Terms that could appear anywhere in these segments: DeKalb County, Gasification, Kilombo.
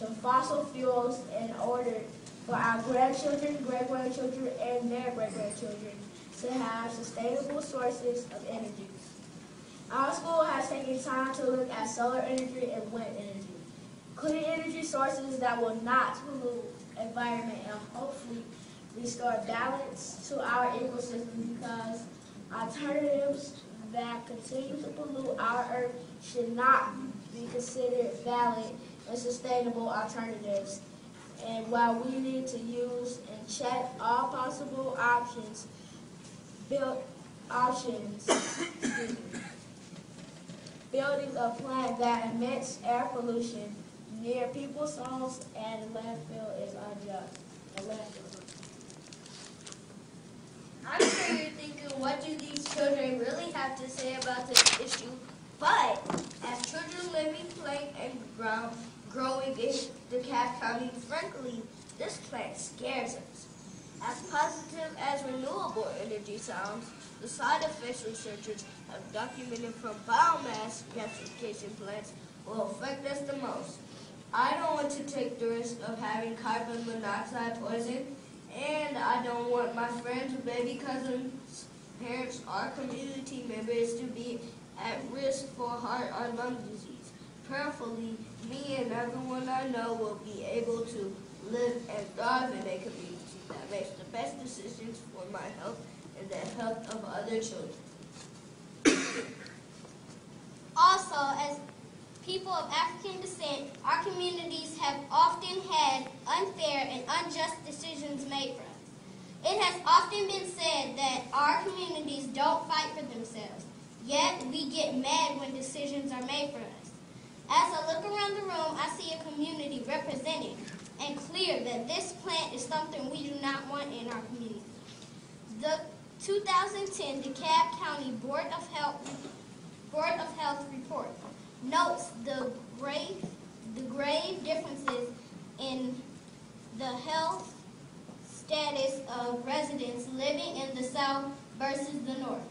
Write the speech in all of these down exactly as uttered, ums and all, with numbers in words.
to fossil fuels in order for our grandchildren, great-grandchildren, and their great-grandchildren to have sustainable sources of energy. Our school has taken time to look at solar energy and wind energy, clean energy sources that will not pollute the environment and hopefully restore balance to our ecosystem, because alternatives that continue to pollute our earth should not be considered valid and sustainable alternatives. And while we need to use and check all possible options, build options, excuse me, building a plant that emits air pollution near people's homes and landfill is unjust. A landfill. I'm sure you're thinking, what do these children really have to say about this issue? But as children living, playing, and ground, growing in DeKalb County, frankly, this plant scares us. As positive as renewable energy sounds, the side effects researchers have documented from biomass gasification plants will affect us the most. I don't want to take the risk of having carbon monoxide poison, and I don't want my friends, baby cousins, parents, or community members to be at risk for heart or lung disease. Prayerfully, me and everyone I know will be able to live and thrive in a community that makes the best decisions for my health and the health of other children. Also, as people of African descent, our communities have often had unfair and unjust decisions made for us. It has often been said that our communities don't fight for themselves, yet we get mad when decisions are made for us. As I look around the room, I see a community represented and clear that this plant is something we do not want in our community. The two thousand ten DeKalb County Board of Health, Board of Health report notes the grave, the grave differences in the health status of residents living in the South versus the North.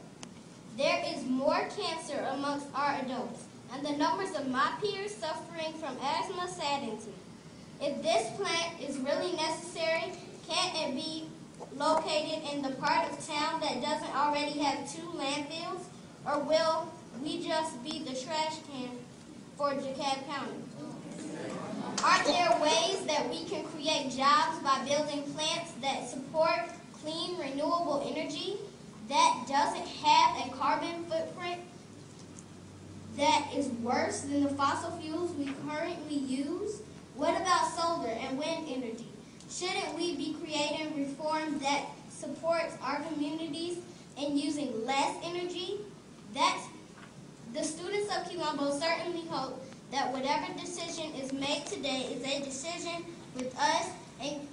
There is more cancer amongst our adults, and the numbers of my peers suffering from asthma saddens me. If this plant is really necessary, can't it be located in the part of town that doesn't already have two landfills? Or will we just be the trash can for DeKalb County? Aren't there ways that we can create jobs by building plants that support clean, renewable energy that doesn't have a carbon footprint that is worse than the fossil fuels we currently use? What about solar and wind energy? Shouldn't we be creating reform that supports our communities and using less energy? That's the students of Kilombo certainly hope that whatever decision is made today is a decision with us and,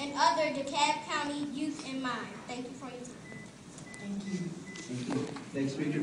and other DeKalb County youth in mind. Thank you for your time. Thank you. Thank you. Next speaker.